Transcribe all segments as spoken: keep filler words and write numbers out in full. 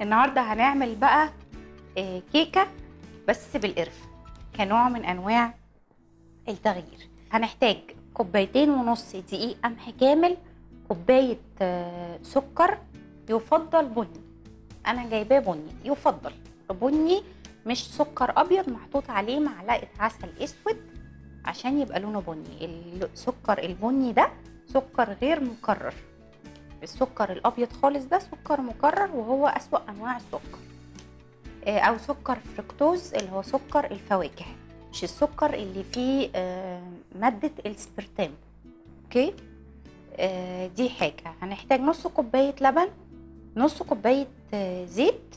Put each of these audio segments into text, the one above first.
النهارده هنعمل بقى كيكه بس بالقرفه كنوع من انواع التغيير. هنحتاج كوبايتين ونص دقيق قمح كامل، كوبايه سكر يفضل بني، انا جايباه بني، يفضل بني مش سكر ابيض محطوط عليه معلقه عسل اسود عشان يبقى لونه بني. السكر البني ده سكر غير مكرر، السكر الابيض خالص ده سكر مكرر وهو اسوأ انواع السكر، او سكر فركتوز اللي هو سكر الفواكه، مش السكر اللي فيه ماده السبرتام. اوكي، دي حاجه. هنحتاج نص كوبايه لبن، نص كوبايه زيت،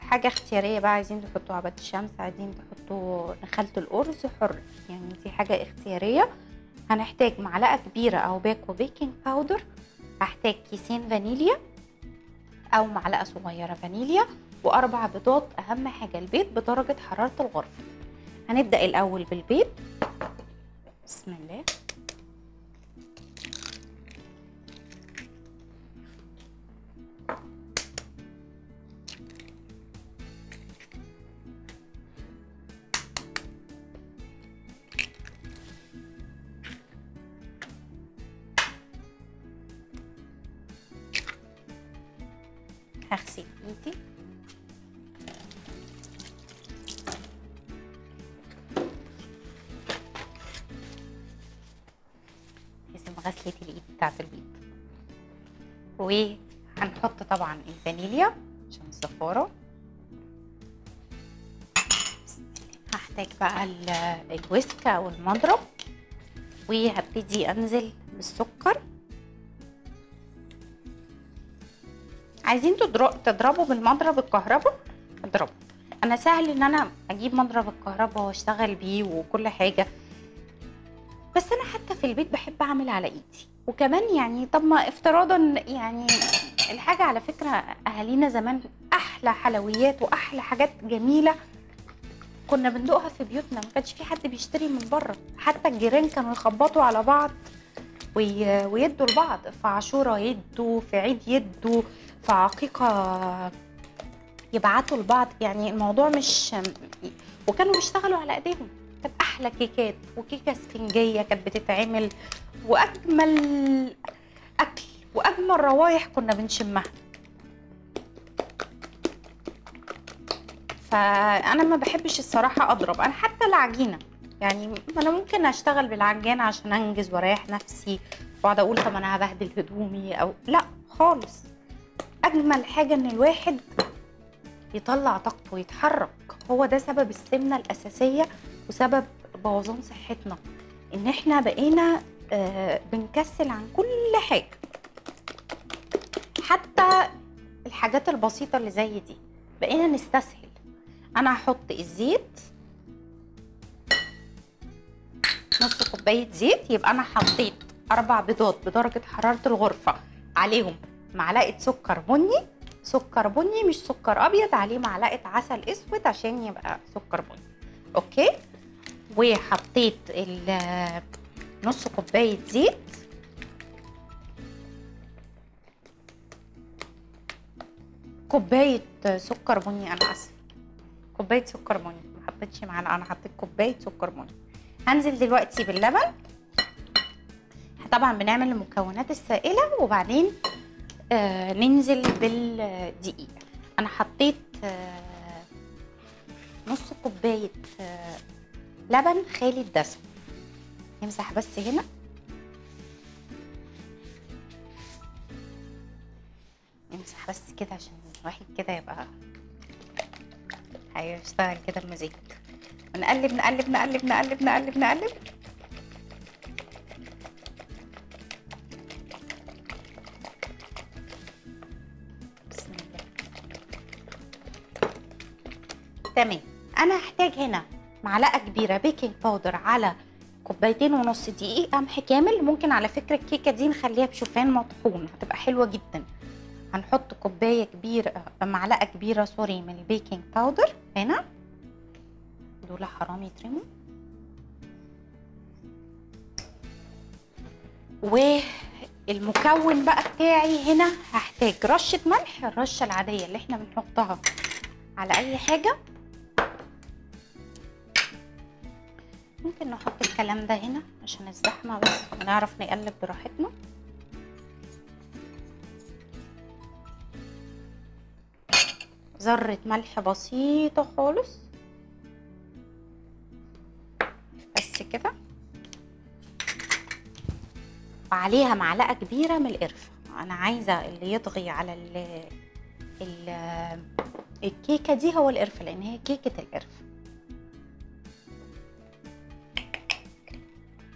حاجه اختياريه بقى، عايزين تحطوا عباد الشمس، عايزين تحطوا نخاله الارز، حر يعني، دي حاجه اختياريه. هنحتاج معلقه كبيره او باكو بيكنج باودر، هحتاج كيسين فانيليا او معلقه صغيره فانيليا، واربع بيضات، اهم حاجه البيض بدرجه حراره الغرفه. هنبدا الاول بالبيض، بسم الله. هغسل ايدي، لازم غسلة الايد بتاعة البيض، وهنحط طبعا الفانيليا عشان الزفارة. هحتاج بقى الويسكة او المضرب، وهبتدي انزل بالسكر. عايزين تضربوا بالمضرب الكهرباء اضربوا، انا سهل ان انا اجيب مضرب الكهرباء واشتغل بيه وكل حاجه، بس انا حتى في البيت بحب اعمل على ايدي. وكمان يعني طب ما افتراضا يعني الحاجه، على فكره اهالينا زمان احلى حلويات واحلى حاجات جميله كنا بندوقها في بيوتنا، ما كانش في حد بيشتري من بره، حتى الجيران كانوا يخبطوا على بعض ويدوا لبعض، في عاشوراء يدوا، في عيد يدوا، في عقيقه يبعتوا لبعض، يعني الموضوع مش، وكانوا بيشتغلوا على ايديهم. كانت احلى كيكات، وكيكه اسفنجيه كانت بتتعمل، واجمل اكل واجمل روايح كنا بنشمها. فانا ما بحبش الصراحه اضرب، انا حتى العجينه يعني انا ممكن اشتغل بالعجانه عشان انجز واريح نفسي، واقعد اقول طب انا هبهدل هدومي او لا خالص. اجمل حاجه ان الواحد يطلع طاقته ويتحرك، هو ده سبب السمنه الاساسيه وسبب بوظان صحتنا، ان احنا بقينا آه بنكسل عن كل حاجه، حتى الحاجات البسيطه اللي زي دي بقينا نستسهل. انا هحط الزيت، نص كوبايه زيت، يبقى انا حطيت اربع بيضات بدرجه حراره الغرفه، عليهم معلقه سكر بني، سكر بني مش سكر ابيض، عليه معلقه عسل اسود عشان يبقى سكر بني. اوكي، وحطيت نص كوبايه زيت، كوبايه سكر بني، انا اسفه كوبايه سكر بني، ما حطيتش معلقه، انا حطيت كوبايه سكر بني. هنزل دلوقتي باللبن، طبعا بنعمل المكونات السائله وبعدين آه ننزل بالدقيق. انا حطيت آه نص كوبايه آه لبن خالي الدسم، نمسح بس هنا، نمسح بس كده عشان الواحد كده يبقى هيشتغل كده بمزاج. نقلب نقلب نقلب نقلب نقلب نقلب بسم الله. تمام، انا هحتاج هنا معلقه كبيره بيكنج باودر على كوبايتين ونص دقيق قمح كامل. ممكن على فكره الكيكه دي نخليها بشوفان مطحون هتبقى حلوه جدا. هنحط كوبايه كبيره، معلقه كبيره سوري، من البيكنج باودر هنا، دول حرام يترموا. و المكون بقى بتاعي هنا هحتاج رشه ملح، الرشه العاديه اللي احنا بنحطها على اي حاجه. ممكن نحط الكلام ده هنا عشان الزحمه بس ونعرف نقلب براحتنا. ذره ملح بسيطه خالص بس كده، وعليها معلقه كبيره من القرفه. انا عايزه اللي يطغي على ال ال الكيكه دي هو القرفه، لان هي كيكه القرفه.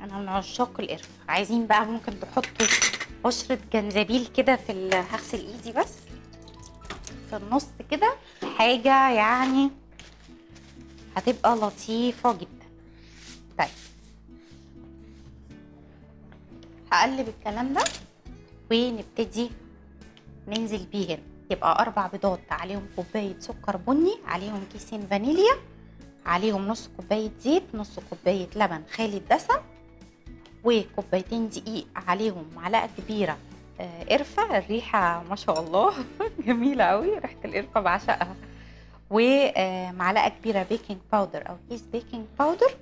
انا من عشاق القرفه. عايزين بقى ممكن تحطوا قشره جنزبيل كده في ال... هغسل ايدي بس في النص كده، حاجه يعني هتبقى لطيفه جدا. طيب هقلب الكلام ده ونبتدي ننزل بيه هنا. يبقى اربع بيضات عليهم كوبايه سكر بني، عليهم كيسين فانيليا، عليهم نص كوبايه زيت، نص كوبايه لبن خالي الدسم، وكوبايتين دقيق، عليهم معلقه كبيره قرفه. الريحه ما شاء الله جميله قوي، ريحه القرفه بعشقها. ومعلقه كبيره بيكنج باودر او كيس بيكنج باودر،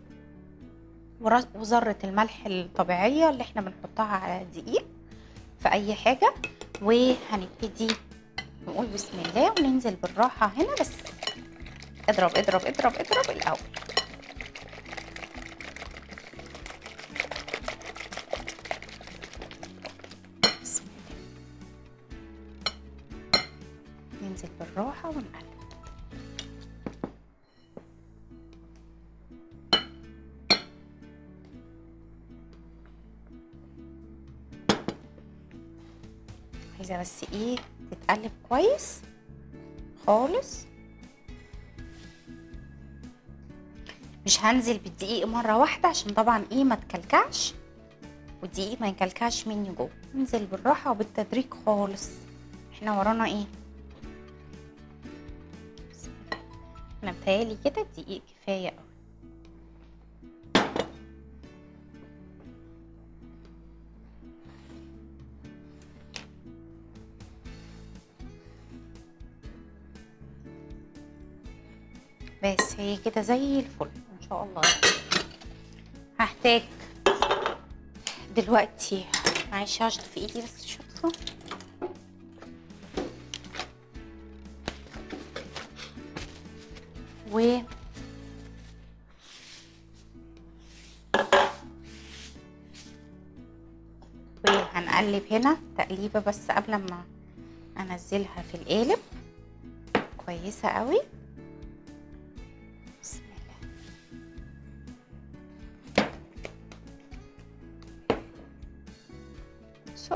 وذره الملح الطبيعيه اللي احنا بنحطها على الدقيق في اي حاجه. وهنبتدي نقول بسم الله وننزل بالراحه هنا بس. اضرب اضرب اضرب اضرب الاول. بسم الله، ننزل بالراحه ونقلب. عايزه بس ايه تتقلب كويس خالص. مش هنزل بالدقيق مره واحده عشان طبعا ايه ما تكلكعش، والدقيق ما يكلكعش مني جوه. ننزل بالراحه وبالتدريج خالص. احنا ورانا ايه؟ انا بتهيألي كده الدقيق كفايه قوي. بس هي كده زي الفل ان شاء الله. هحتاج دلوقتي معلش هشطف في ايدي بس شطفه. و وهنقلب هنا تقليبه بس قبل ما انزلها في القالب كويسه قوي.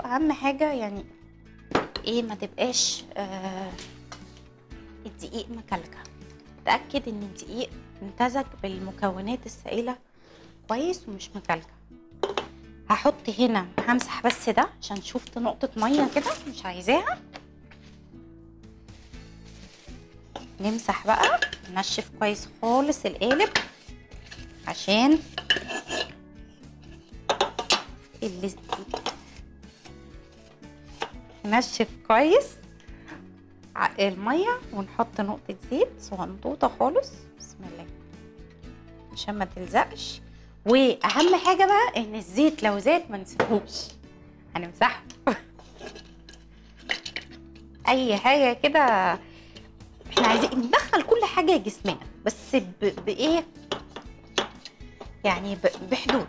اهم حاجه يعني ايه ما تبقاش آه الدقيق مكلكه. اتاكد ان الدقيق امتزج بالمكونات السائله كويس ومش مكلكه. هحط هنا همسح بس ده عشان شفت نقطه ميه كده مش عايزاها. نمسح بقى ننشف كويس خالص القالب عشان اللي نشف كويس الميه، ونحط نقطه زيت صغنطوطه خالص بسم الله عشان ما تلزقش. واهم حاجه بقى ان الزيت لو زاد ما نسيبهوش، هنمسحه اي حاجه كده. احنا عايزين ندخل كل حاجه جسمنا بس بايه يعني بحدود.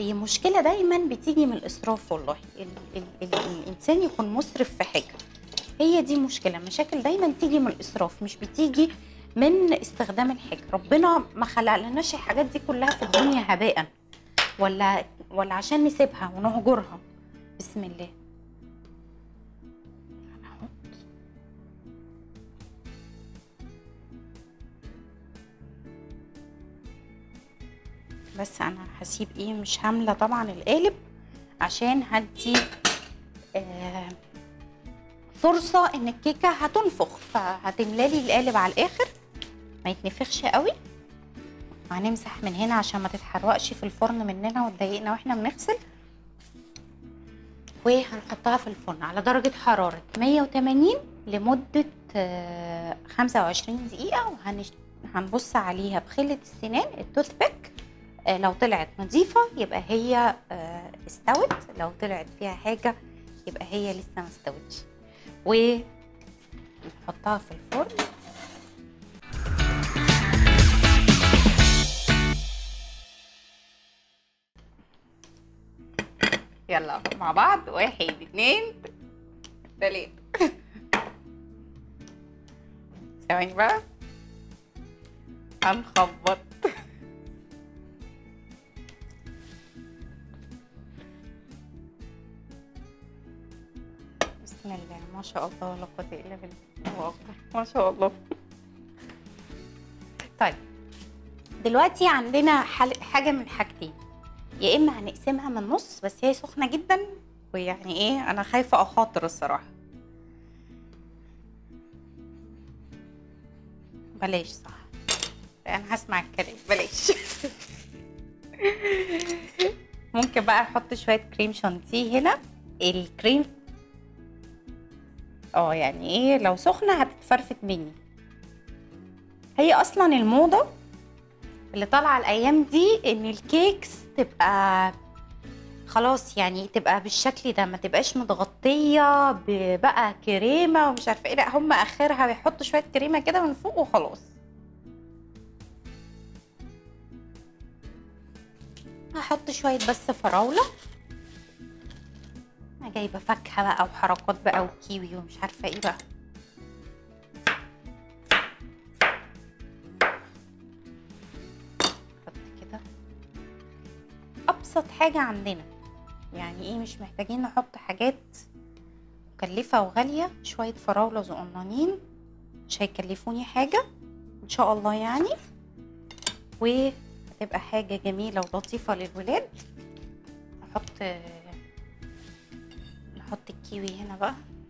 هي مشكلة دايما بتيجي من الإسراف والله. ال ال ال الإنسان يكون مسرف في حاجة، هي دي مشكلة. مشاكل دايما تيجي من الإسراف مش بتيجي من استخدام الحاجة. ربنا ما خلقلناش الحاجات دي كلها في الدنيا هباء ولا ولا عشان نسيبها ونهجرها. بسم الله بس انا هسيب ايه مش هامله طبعا القالب عشان هدي آه فرصه ان الكيكه هتنفخ، فهتملالي القالب على الاخر ما يتنفخش قوي. هنمسح من هنا عشان ما تتحرقش في الفرن مننا وتضايقنا واحنا بنغسل. وهنحطها في الفرن على درجة حرارة مية وتمانين لمدة خمسة وعشرين دقيقة، وهنبص عليها بخلة السنان التوث بيك. لو طلعت نظيفة يبقى هي استوت، لو طلعت فيها حاجة يبقى هي لسه ما استوتش، ونحطها في الفرن. يلا مع بعض، واحد اتنين تلاته. ثواني بقى هنخبط. بسم الله ما شاء الله ولا قوة الا بالله، الله اكبر ما شاء الله. طيب دلوقتي عندنا حاجة من حاجتين، يا اما هنقسمها من النص بس هي سخنه جدا، ويعني ايه انا خايفه اخاطر الصراحه، بلاش صح انا هسمع الكلام بلاش. ممكن بقى احط شويه كريم شانتيه هنا. الكريم اه يعني ايه لو سخنه هتتفرفت مني، هي اصلا الموضه اللي طالعه الايام دي ان الكيكس تبقى خلاص يعني تبقى بالشكل ده، ما تبقاش متغطيه بقى كريمه ومش عارفه ايه، لا هم اخرها بيحطوا شويه كريمه كده من فوق وخلاص. هحط شويه بس فراوله، انا جايبه فاكهه بقى وحركات بقى وكيوي ومش عارفه ايه بقى. ابسط حاجه عندنا يعني ايه، مش محتاجين نحط حاجات مكلفه وغاليه، شويه فراوله صغننين مش هيكلفوني حاجه ان شاء الله يعني، وهتبقى حاجه جميله ولطيفه للولاد. نحط نحط الكيوي هنا بقى